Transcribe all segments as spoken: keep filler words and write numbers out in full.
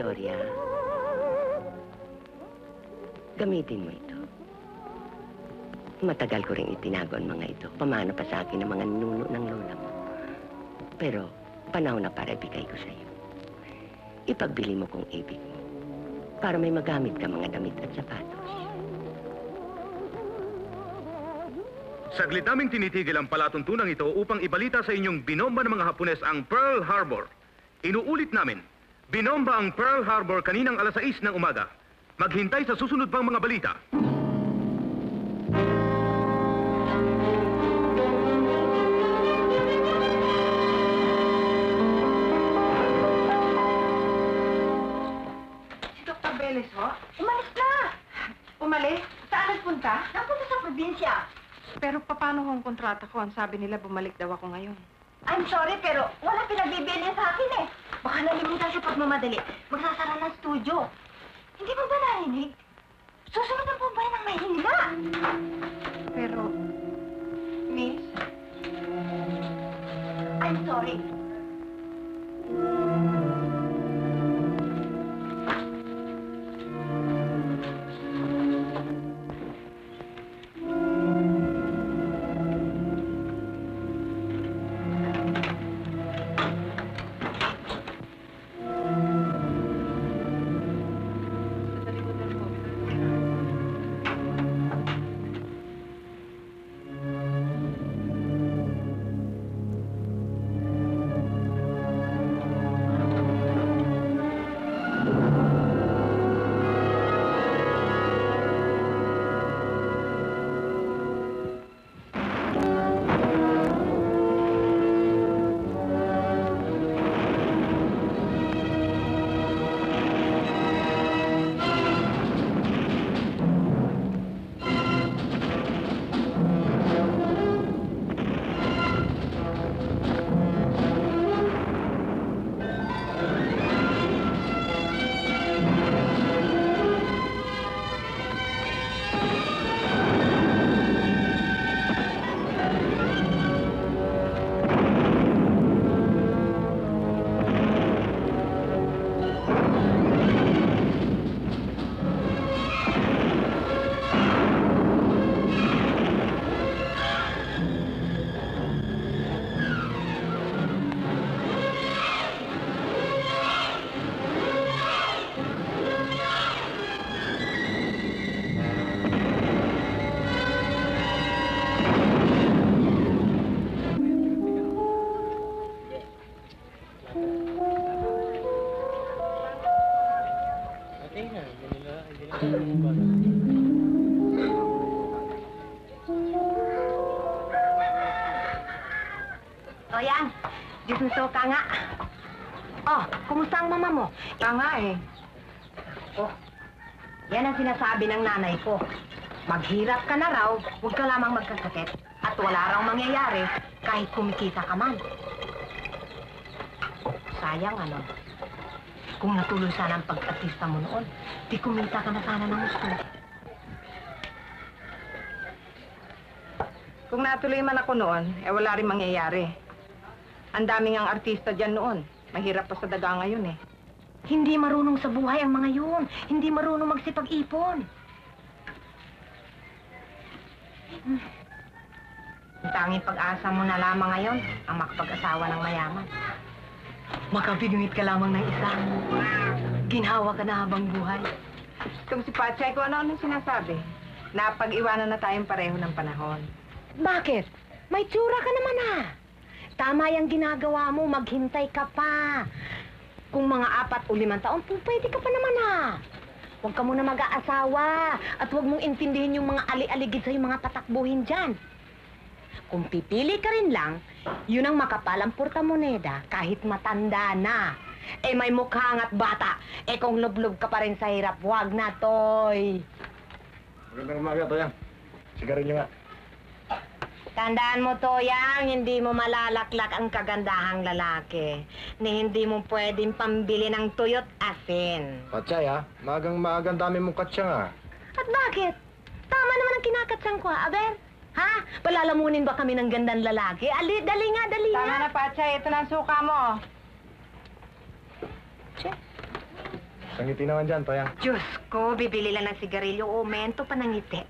Victoria, gamitin mo ito. Matagal ko rin itinago ang mga ito. Pamana pa sa akin ang mga nuno ng lola mo. Pero panahon na para ibigay ko sa'yo. Ipagbili mo kung ibig mo. Para may magamit ka mga damit at sapatos. Saglit naming tinitigil ang palatuntunang ito upang ibalita sa inyong binomba ng mga Hapones ang Pearl Harbor. Inuulit namin, binomba ang Pearl Harbor kaninang alas sais ng umaga. Maghintay sa susunod pang mga balita. Si Doktor Belles, ho? Umalis na! Umalis? Saan nagpunta? Napunta sa probinsya. Pero paano ang kontrata ko? Ang sabi nila, bumalik daw ako ngayon. I'm sorry, pero wala pinagbibilihan sa akin eh. Baka nalimutan siya pagmamadali. Magsasara ng studio. Hindi mo ba narinig? Susunod na po ba ng mahina? Pero, Miss? I'm sorry. Toyang, disuso ka nga. Oh, kumusta ang mama mo? Ka nga eh. Oh, yan ang sinasabi ng nanay ko. Maghirap ka na raw, huwag ka lamang magkasakit. At wala raw mangyayari kahit kumikita ka man. Sayang ano. Kung natuloy sana ang pag-artista mo noon, di kumita ka na sana ng gusto. Kung natuloy man ako noon, eh wala rin mangyayari. Ang daming ang artista dyan noon. Mahirap pa sa daga ngayon eh. Hindi marunong sa buhay ang mga yun. Hindi marunong magsipag-ipon. Hmm. Ang tanging pag-asa mo na lamang ngayon, ang makapag-asawa ng mayaman. Makapigingit ka lamang ng isa. Ginhawa ka na habang buhay. Itong si Pacheco, ano anong sinasabi? Napag-iwanan na tayong pareho ng panahon. Bakit? May tsura ka naman ah. Tama yung ginagawa mo, maghintay ka pa. Kung mga apat o limang taon, pwede ka pa naman ah. Huwag ka muna mag-aasawa at huwag mong intindihin yung mga ali-aligid sa yung mga patakbuhin dyan. Kung pipili ka rin lang, yun ang makapalang portamoneda kahit matanda na. Eh may mukhang at bata. Eh kung lublob ka pa rin sa hirap, huwag na, Toy. Magandang umaga, Toyang. Sigarin niyo nga. Tandaan mo, Toyang, hindi mo malalaklak ang kagandahang lalaki. Ni hindi mo pwedeng pambili ng tuyot asin. Katsay, ha? Magang magang dami mong katsang, ha? At bakit? Tama naman ang kinakatsang ko, ha, Abel? Ha? Palalamunin ba kami ng gandang lalaki? Ali, dali nga, dali nga. Tama na, Patsay. Ito na ang suka mo. Che. Pangiti naman dyan, Toyang. Diyos ko, bibili lang ng sigarilyo o mento pa ng ngiti.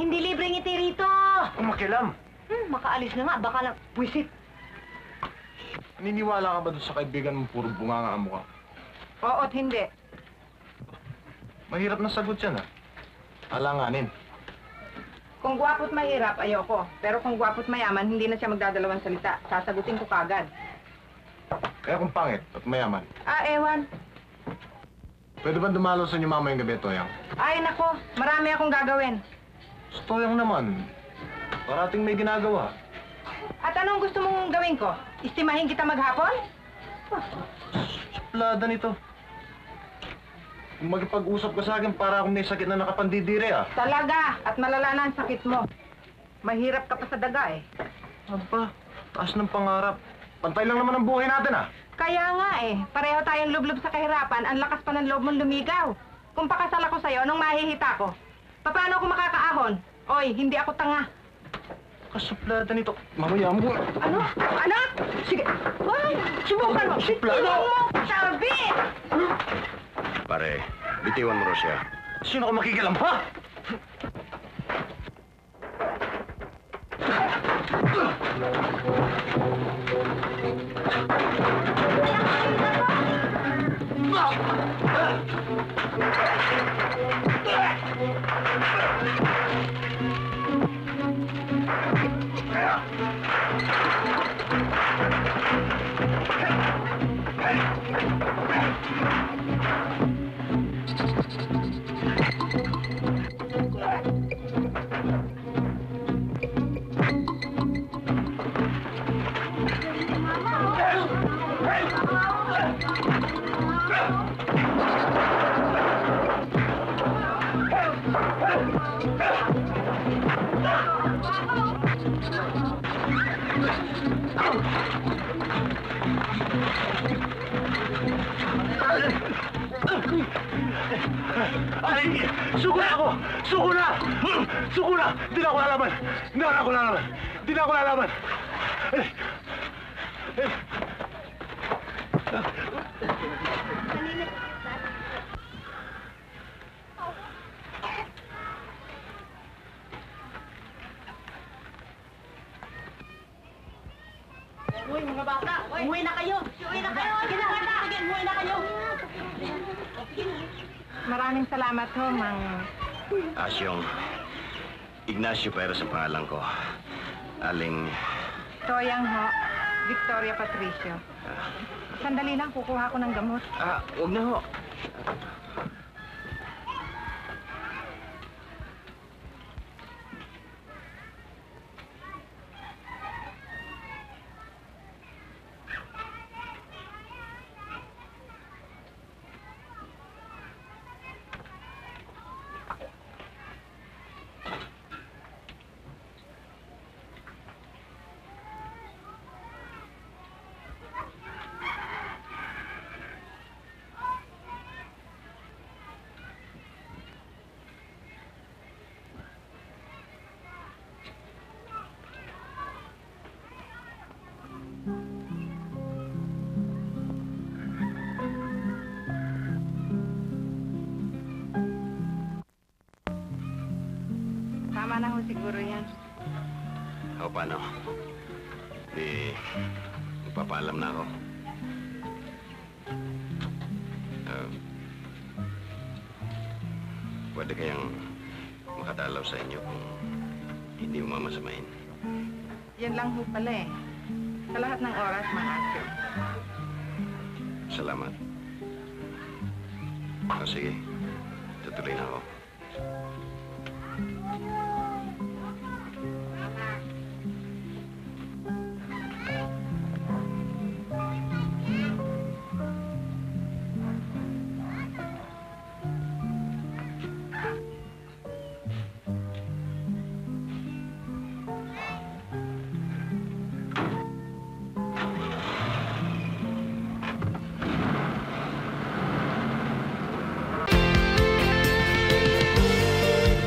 Hindi libre ngiti rito! Kumakilam! Hmm, makaalis na nga. Baka lang... Buisit! Naniniwala ka ba doon sa kaibigan mo puro bunganga ang mukha? Oo't hindi. Mahirap na sagot yan, ha? Alanganin. Kung gwapo't mahirap, ayoko. Pero kung gwapo't mayaman, hindi na siya magdadalawang salita. Sasagutin ko kagad. Kaya kung pangit at mayaman? Ah, ewan. Pwede ba dumalo sa inyo mamayang gabi, Toyang? Ay, nako. Marami akong gagawin. Sa Toyang naman, parating may ginagawa. At anong gusto mong gawin ko? Istimahin kita maghapon? Oh. Suplada nito. Kung magpag-usap ka sa akin, para akong may sakit na nakapandidire, ah. Talaga! At malala na ang sakit mo. Mahirap ka pa sa daga, eh. Aba, taas ng pangarap. Pantay lang naman ang buhay natin, ah! Kaya nga, eh. Pareho tayong lublob sa kahirapan. Ang lakas pa ng loob mong lumigaw. Kung pakasal ako sa'yo, nung mahihita ko. Paano ako makakaahon? Oy, hindi ako tanga. Kasuplada nito. Mamaya mo. Ano? Anak! Sige! Ay! Subukan mo! Suplada! Sabi! Pare, bitiwan mo ro siya. Sino ko makikilam, ha? Ay, suko na ako! Suko na! Suko na! Di na ako lalaban! Di na ako lalaban! Di na ako lalaban! Ay. Ay. Uy, mga bata! Uwi na kayo! Uwi na kayo! Uwi na kayo! Uwi na kayo! Maraming salamat ho, Mang... Asyong. Ignacio Perez ang pangalan ko. Aling... Toyang ho. Victoria Patricia. Ah. Sandali lang, kukuha ko ng gamot. Ah, huwag na ho. Tama na ho siguro yan. O, paano? Di... Magpapaalam na ako. Uh, pwede kayang makatalaw sa inyo kung hindi mo mamasamain. Yan lang ho pala eh. Sa lahat ng oras, maasyo. Salamat. O, sige. Tutuloy na ako.